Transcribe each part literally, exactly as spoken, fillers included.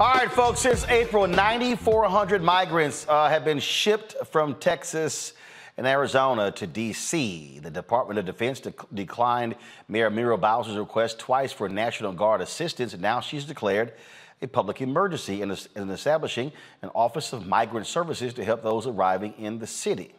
All right, folks, since April, nine thousand four hundred migrants uh, have been shipped from Texas in Arizona to D C The Department of Defense de declined Mayor Muriel Bowser's request twice for National Guard assistance. Now she's declared a public emergency in, in establishing an Office of Migrant Services to help those arriving in the city.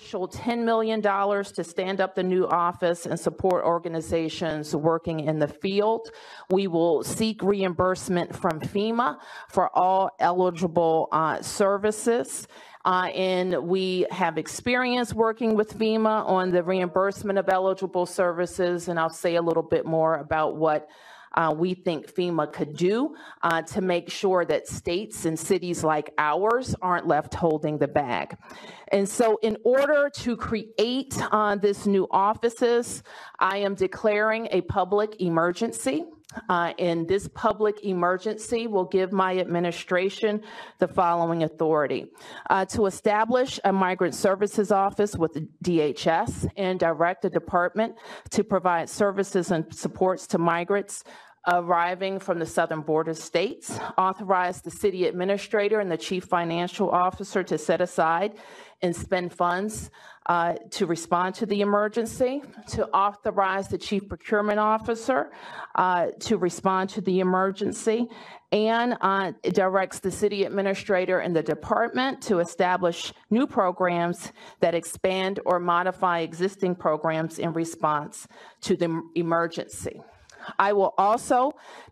Initial ten million dollars to stand up the new office and support organizations working in the field. We will seek reimbursement from FEMA for all eligible uh, services. Uh, and we have experience working with FEMA on the reimbursement of eligible services. And I'll say a little bit more about what Uh, we think FEMA could do uh, to make sure that states and cities like ours aren't left holding the bag. And so in order to create uh, this new offices, I am declaring a public emergency. Uh, and this public emergency will give my administration the following authority. Uh, to establish a migrant services office with D H S and direct the department to provide services and supports to migrants arriving from the southern border states. Authorize the city administrator and the chief financial officer to set aside and spend funds uh, to respond to the emergency, to authorize the chief procurement officer uh, to respond to the emergency, and uh, directs the city administrator and the department to establish new programs that expand or modify existing programs in response to the emergency. I will also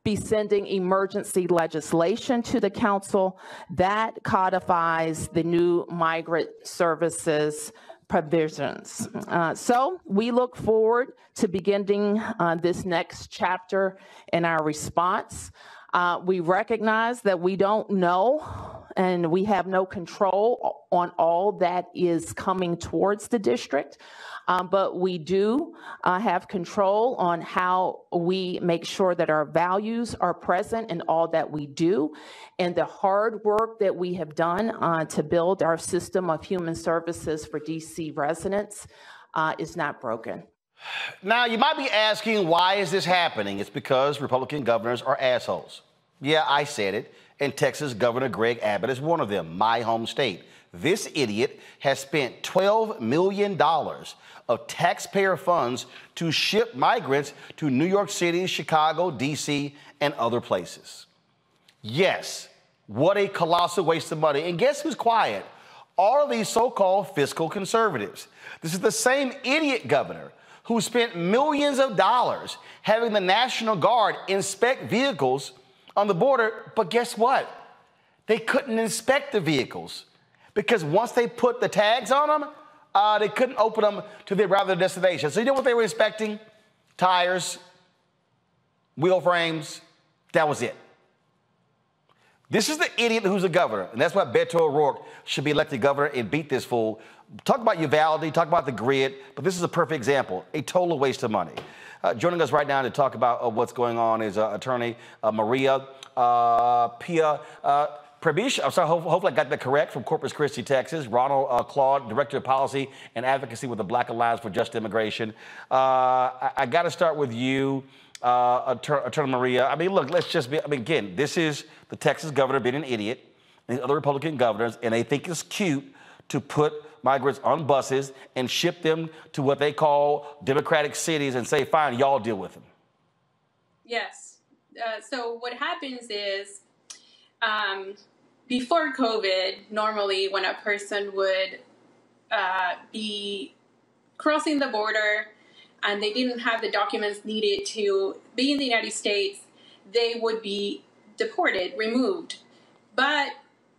be sending emergency legislation to the council that codifies the new migrant services provisions. Uh, so we look forward to beginning uh, this next chapter in our response. Uh, we recognize that we don't know and we have no control on all that is coming towards the district, um, but we do uh, have control on how we make sure that our values are present in all that we do, and the hard work that we have done uh, to build our system of human services for D C residents uh, is not broken. Now, you might be asking, why is this happening? It's because Republican governors are assholes. Yeah, I said it. And Texas Governor Greg Abbott is one of them, my home state. This idiot has spent twelve million dollars of taxpayer funds to ship migrants to New York City, Chicago, D C, and other places. Yes, what a colossal waste of money. And guess who's quiet? All of these so-called fiscal conservatives. This is the same idiot governor who spent millions of dollars having the National Guard inspect vehicles on the border, but guess what? They couldn't inspect the vehicles because once they put the tags on them, uh, they couldn't open them to their rather destination. So you know what they were inspecting? Tires, wheel frames, that was it. This is the idiot who's a governor, and that's why Beto O'Rourke should be elected governor and beat this fool. Talk about Uvalde, talk about the grid, but this is a perfect example, a total waste of money. Uh, joining us right now to talk about uh, what's going on is uh, attorney uh, Maria uh, Pia uh, Prebisch. I'm sorry, ho hopefully I got that correct, from Corpus Christi, Texas. Ronald uh, Claude, Director of Policy and Advocacy with the Black Alliance for Just Immigration. Uh, I, I got to start with you, uh, Atter Attorney Maria. I mean, look, let's just be, I mean, again, this is the Texas governor being an idiot, and these other Republican governors, and they think it's cute to put migrants on buses and ship them to what they call democratic cities and say, fine, y'all deal with them. Yes. Uh, so what happens is um, before COVID, normally when a person would uh, be crossing the border and they didn't have the documents needed to be in the United States, they would be deported, removed. But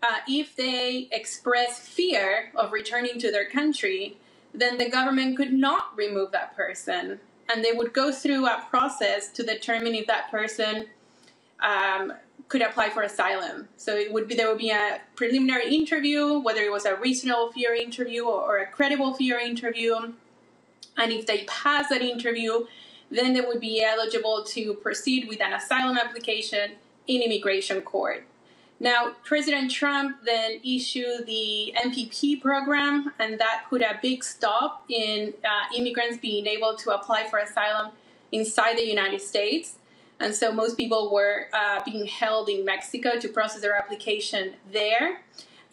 Uh, if they express fear of returning to their country, then the government could not remove that person. And they would go through a process to determine if that person um, could apply for asylum. So it would be, there would be a preliminary interview, whether it was a reasonable fear interview or a credible fear interview. And if they pass that interview, then they would be eligible to proceed with an asylum application in immigration court. Now, President Trump then issued the M P P program, and that put a big stop in uh, immigrants being able to apply for asylum inside the United States. And so most people were uh, being held in Mexico to process their application there.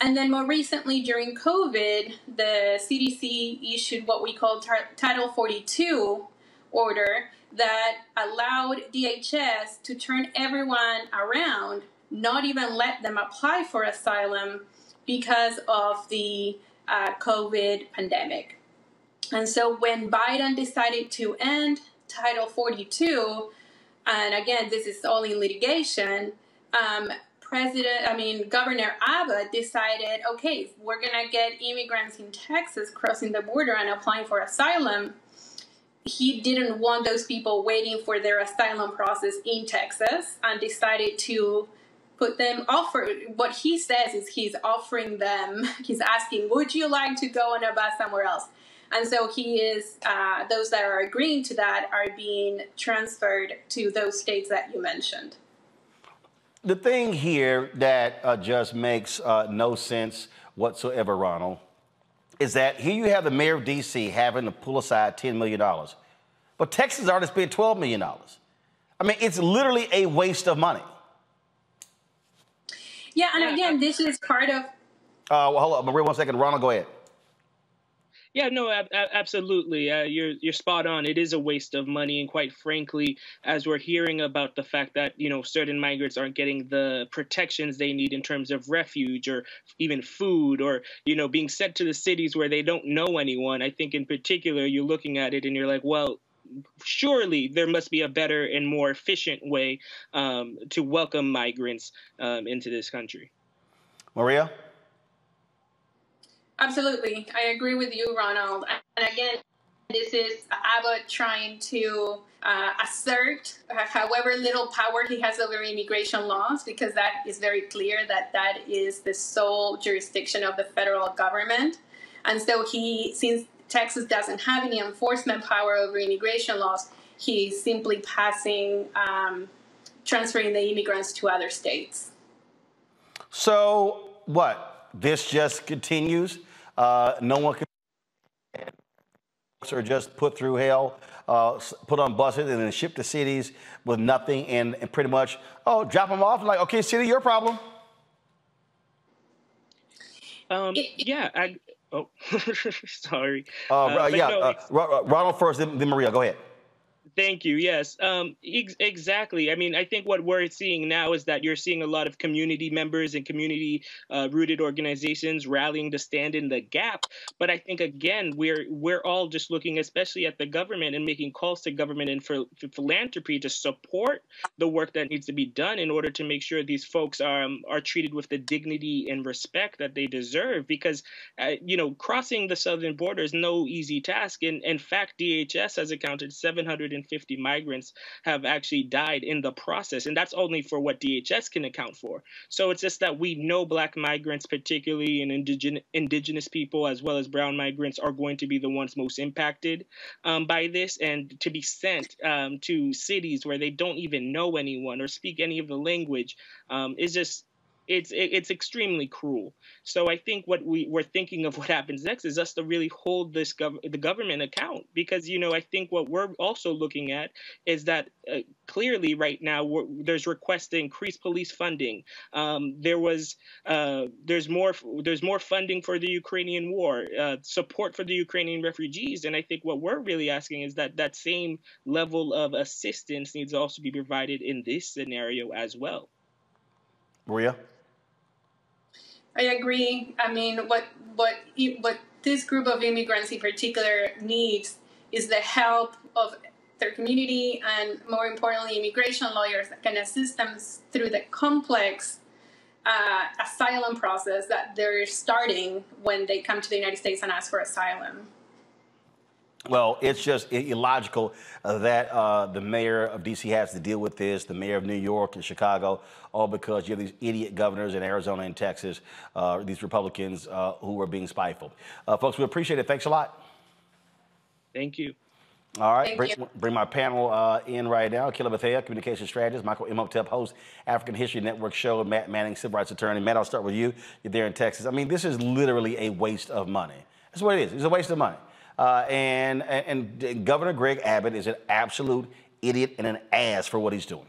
And then more recently, during COVID, the C D C issued what we call Title forty-two order that allowed D H S to turn everyone around, not even let them apply for asylum because of the uh, COVID pandemic. And so when Biden decided to end Title forty-two, and again, this is all in litigation, um, President, I mean, Governor Abbott decided, okay, we're going to get immigrants in Texas crossing the border and applying for asylum. He didn't want those people waiting for their asylum process in Texas and decided to put them, offer, what he says is he's offering them, he's asking, would you like to go on a bus somewhere else? And so he is, uh, those that are agreeing to that are being transferred to those states that you mentioned. The thing here that uh, just makes uh, no sense whatsoever, Ronald, is that here you have the mayor of D C having to pull aside ten million dollars, but Texas already spent twelve million dollars. I mean, it's literally a waste of money. Yeah, and again, this is part of... Uh, well, hold on, Maria, one second. Ronald, go ahead. Yeah, no, ab absolutely. Uh, you're you're spot on. It is a waste of money, and quite frankly, as we're hearing about the fact that you know certain migrants aren't getting the protections they need in terms of refuge or even food, or you know being sent to the cities where they don't know anyone. I think in particular, you're looking at it and you're like, well, surely there must be a better and more efficient way um, to welcome migrants um, into this country. Maria? Absolutely. I agree with you, Ronald. And again, this is Abbott trying to uh, assert however little power he has over immigration laws, because that is very clear that that is the sole jurisdiction of the federal government. And so he, since Texas doesn't have any enforcement power over immigration laws, he's simply passing, um, transferring the immigrants to other states. So what? This just continues. Uh, no one can or just put through hell, uh, put on buses and then shipped to cities with nothing and, and pretty much, oh, drop them off. Like, okay, city, your problem. Um, yeah. I, oh, sorry. Uh, uh, yeah. No, uh, Ronald first, then, then Maria. Go ahead. Thank you. Yes, um, ex exactly. I mean, I think what we're seeing now is that you're seeing a lot of community members and community uh, rooted organizations rallying to stand in the gap. But I think, again, we're we're all just looking, especially at the government and making calls to government and for, for philanthropy to support the work that needs to be done in order to make sure these folks are, um, are treated with the dignity and respect that they deserve. Because, uh, you know, crossing the southern border is no easy task. And in fact, D H S has accounted seven hundred fifty migrants have actually died in the process, and that's only for what D H S can account for. So it's just that we know Black migrants, particularly, and indigen indigenous people as well as brown migrants are going to be the ones most impacted um, by this, and to be sent um, to cities where they don't even know anyone or speak any of the language um, is just It's it's extremely cruel. So I think what we we're thinking of what happens next is us to really hold this gov the government account, because you know I think what we're also looking at is that uh, clearly right now we're, there's requests to increase police funding. Um, there was uh, there's more there's more funding for the Ukrainian war, uh, support for the Ukrainian refugees, and I think what we're really asking is that that same level of assistance needs to also be provided in this scenario as well. Maria? I agree. I mean, what what what this group of immigrants in particular needs is the help of their community and, more importantly, immigration lawyers that can assist them through the complex uh, asylum process that they're starting when they come to the United States and ask for asylum. Well, it's just illogical that uh, the mayor of D C has to deal with this, the mayor of New York and Chicago, all because you have these idiot governors in Arizona and Texas, uh, these Republicans uh, who are being spiteful. Uh, folks, we appreciate it. Thanks a lot. Thank you. All right, bring, bring my panel uh, in right now. Akilah Bethea, communication strategist, Michael M. Oteb, host, African History Network show, and Matt Manning, civil rights attorney. Matt, I'll start with you. You're there in Texas. I mean, this is literally a waste of money. That's what it is. It's a waste of money. Uh, and, and, and Governor Greg Abbott is an absolute idiot and an ass for what he's doing.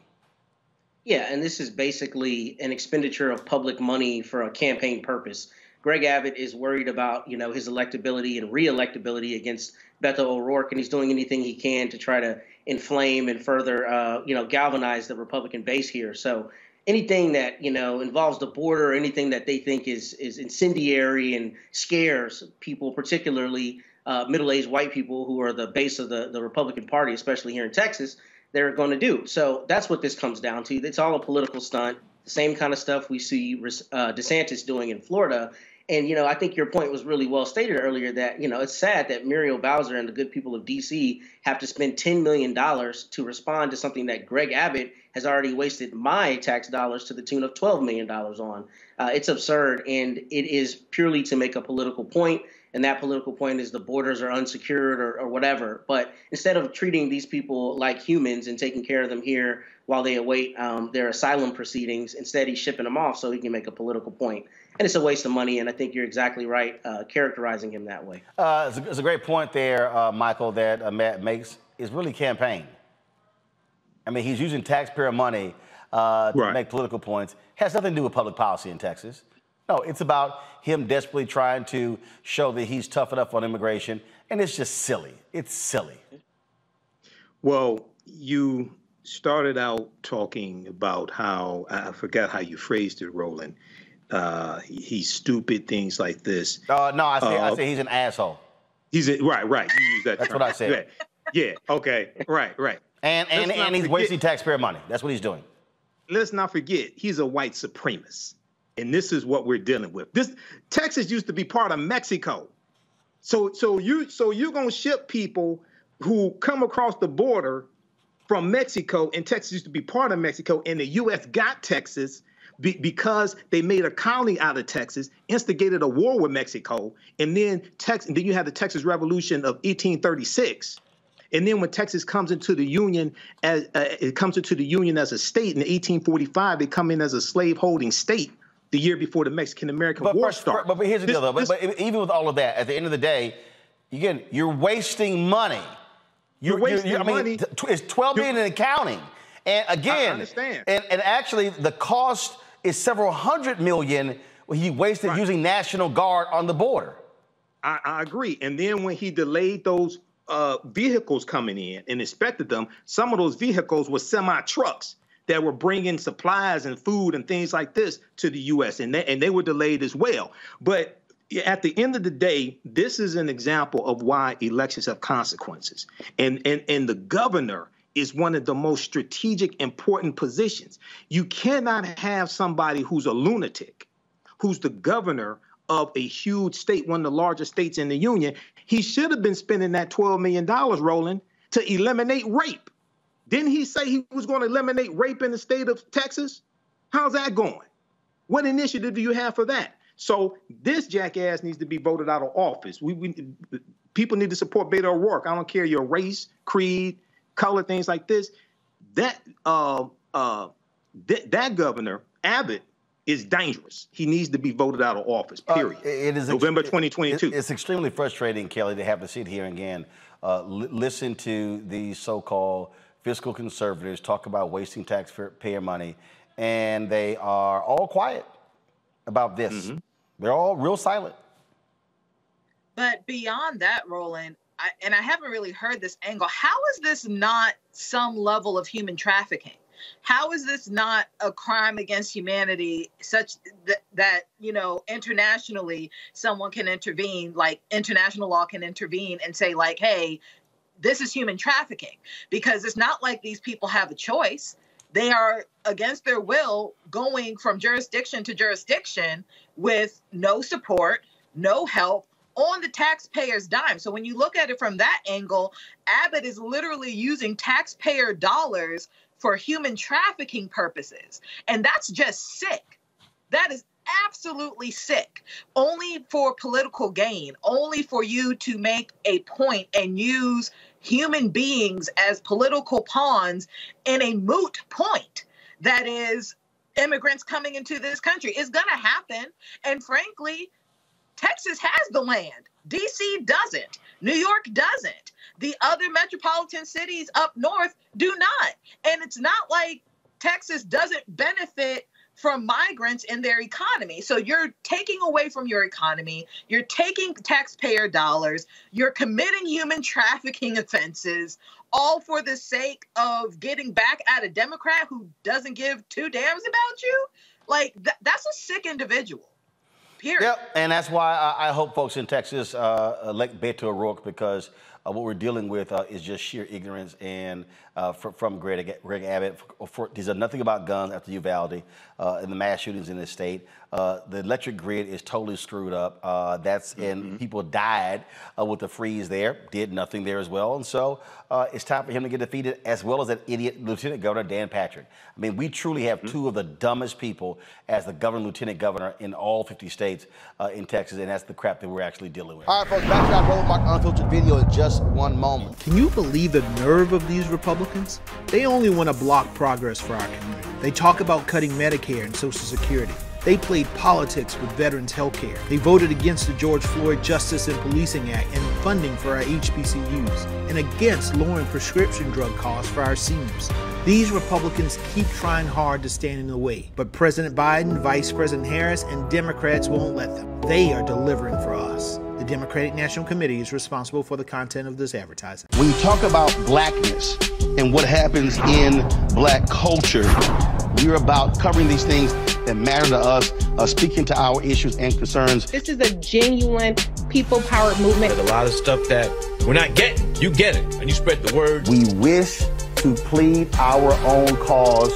Yeah, and this is basically an expenditure of public money for a campaign purpose. Greg Abbott is worried about, you know, his electability and re-electability against Beto O'Rourke, and he's doing anything he can to try to inflame and further, uh, you know, galvanize the Republican base here. So anything that, you know, involves the border, anything that they think is is incendiary and scares people, particularly uh, middle-aged white people who are the base of the, the Republican Party, especially here in Texas, they're going to do. So that's what this comes down to. It's all a political stunt, the same kind of stuff we see uh, DeSantis doing in Florida. And, you know, I think your point was really well stated earlier that, you know, it's sad that Muriel Bowser and the good people of D C have to spend ten million dollars to respond to something that Greg Abbott has already wasted my tax dollars to the tune of twelve million dollars on. Uh, it's absurd, and it is purely to make a political point, and that political point is the borders are unsecured or, or whatever. But instead of treating these people like humans and taking care of them here while they await um, their asylum proceedings, instead he's shipping them off so he can make a political point. And it's a waste of money, and I think you're exactly right uh, characterizing him that way. Uh, it's, a, it's a great point there, uh, Michael, that uh, Matt makes. It's really campaign. I mean, he's using taxpayer money uh, to right. make political points. It has nothing to do with public policy in Texas. No, it's about him desperately trying to show that he's tough enough on immigration, and it's just silly. It's silly. Well, you started out talking about how, I forgot how you phrased it, Roland, Uh, he's stupid, things like this. Uh, no, I say, uh, I say he's an asshole. He's a, right, right. You use that. That's term. What I said. Yeah. yeah. Okay. Right. Right. And and, and he's forget. wasting taxpayer money. That's what he's doing. Let's not forget he's a white supremacist, and this is what we're dealing with. This Texas used to be part of Mexico, so so you so you're gonna ship people who come across the border from Mexico, and Texas used to be part of Mexico, and the U S got Texas. Be because they made a colony out of Texas, instigated a war with Mexico, and then Tex and then you have the Texas Revolution of eighteen thirty-six, and then when Texas comes into the Union as uh, it comes into the Union as a state in eighteen forty-five, they come in as a slave-holding state the year before the Mexican-American War started. But, but here's the deal, though. But, but even with all of that, at the end of the day, again, you're wasting money. You're, you're wasting you're, I mean, money. It's twelve billion dollars and counting. And again, I understand. And, and actually, the cost is several hundred million he wasted right. using National Guard on the border. I, I agree. And then when he delayed those uh, vehicles coming in and inspected them, some of those vehicles were semi-trucks that were bringing supplies and food and things like this to the U S, and they, and they were delayed as well. But at the end of the day, this is an example of why elections have consequences. And, and, and the governor is one of the most strategic, important positions. You cannot have somebody who's a lunatic, who's the governor of a huge state, one of the largest states in the Union. He should have been spending that twelve million dollars, Roland, to eliminate rape. Didn't he say he was going to eliminate rape in the state of Texas? How's that going? What initiative do you have for that? So this jackass needs to be voted out of office. We, we people need to support Beto O'Rourke. I don't care your race, creed, color, things like this. That uh, uh, th that governor Abbott is dangerous. He needs to be voted out of office. Period. Uh, it is November twenty twenty-two. It's extremely frustrating, Kelly, to have to sit here again, uh, li listen to these so-called fiscal conservatives talk about wasting taxpayer money, and they are all quiet about this. Mm-hmm. They're all real silent. But beyond that, Roland. I, and I haven't really heard this angle. How is this not some level of human trafficking? How is this not a crime against humanity such th that, you know, internationally someone can intervene, like international law can intervene and say, like, hey, this is human trafficking? Because it's not like these people have a choice. They are, against their will, going from jurisdiction to jurisdiction with no support, no help, on the taxpayer's dime. So when you look at it from that angle, Abbott is literally using taxpayer dollars for human trafficking purposes. And that's just sick. That is absolutely sick. Only for political gain, only for you to make a point and use human beings as political pawns in a moot point that is immigrants coming into this country. It's going to happen. And frankly, Texas has the land. D C doesn't. New York doesn't. The other metropolitan cities up north do not. And it's not like Texas doesn't benefit from migrants in their economy. So you're taking away from your economy, you're taking taxpayer dollars, you're committing human trafficking offenses, all for the sake of getting back at a Democrat who doesn't give two dams about you? Like, th that's a sick individual, period. Yep, and that's why I, I hope folks in Texas uh, elect Beto O'Rourke, because uh, what we're dealing with uh, is just sheer ignorance and uh, fr from Greg, Greg Abbott. For, for, these are nothing about guns after Uvalde uh, and the mass shootings in this state. Uh, the electric grid is totally screwed up. Uh, that's mm-hmm. and people died uh, with the freeze there, did nothing there as well. And so uh, it's time for him to get defeated, as well as that idiot Lieutenant Governor Dan Patrick. I mean, we truly have mm-hmm. two of the dumbest people as the governor and lieutenant governor in all fifty states uh, in Texas, and that's the crap that we're actually dealing with. All right, folks, back to our Roland Martin Unfiltered video in just one moment. Can you believe the nerve of these Republicans? They only want to block progress for our community. They talk about cutting Medicare and Social Security. They played politics with veterans' health care. They voted against the George Floyd Justice and Policing Act and funding for our H B C Us, and against lowering prescription drug costs for our seniors. These Republicans keep trying hard to stand in the way, but President Biden, Vice President Harris, and Democrats won't let them. They are delivering for us. The Democratic National Committee is responsible for the content of this advertising. When you talk about blackness and what happens in black culture, we're about covering these things that matter to us, uh, speaking to our issues and concerns. This is a genuine people-powered movement. There's a lot of stuff that we're not getting. You get it, and you spread the word. We wish to plead our own cause.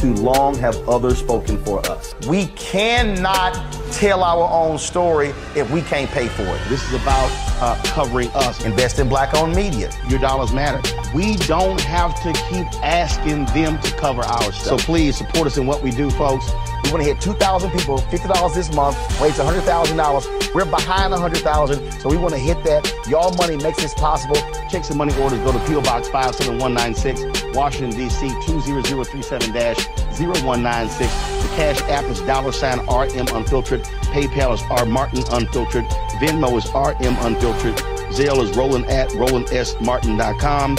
Too long have others spoken for us. We cannot tell our own story if we can't pay for it. This is about uh, covering us. Invest in black-owned media. Your dollars matter. We don't have to keep asking them to cover our stuff. So please support us in what we do, folks. We want to hit two thousand people, fifty dollars this month, raise one hundred thousand dollars. We're behind one hundred thousand dollars, so we want to hit that. Y'all money makes this possible. Checks and money orders go to P O Box five seven one nine six, Washington, D C two zero zero three seven dash zero one nine six. The Cash App is dollar sign R M Unfiltered. PayPal is R Martin Unfiltered. Venmo is R M Unfiltered. Zelle is Roland at Roland S Martin dot com.